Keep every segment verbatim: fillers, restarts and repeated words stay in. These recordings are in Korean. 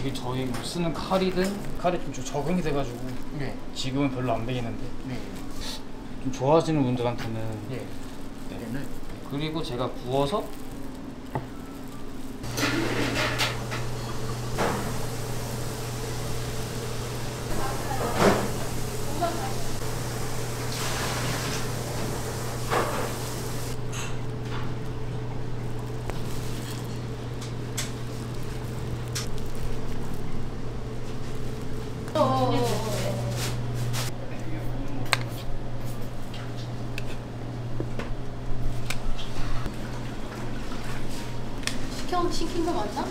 지금 저희 뭐 쓰는 칼이든 칼이 좀 적응이 돼가지고 네. 지금은 별로 안 되겠는데 네. 좀 좋아하시는 분들한테는 네. 네. 네. 그리고 제가 구워서 시켜 시킨 거 맞아?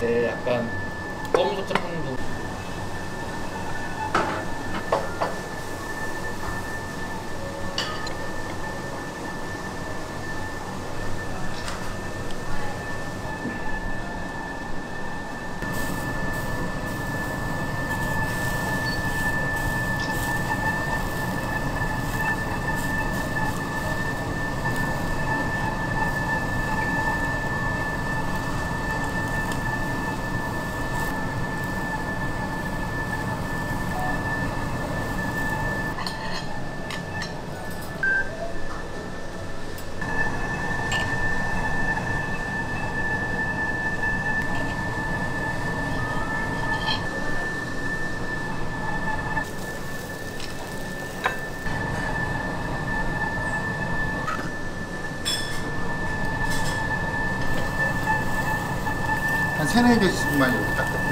네, 약간 검도착하는 거. 한 세네 개씩만 이렇게 딱.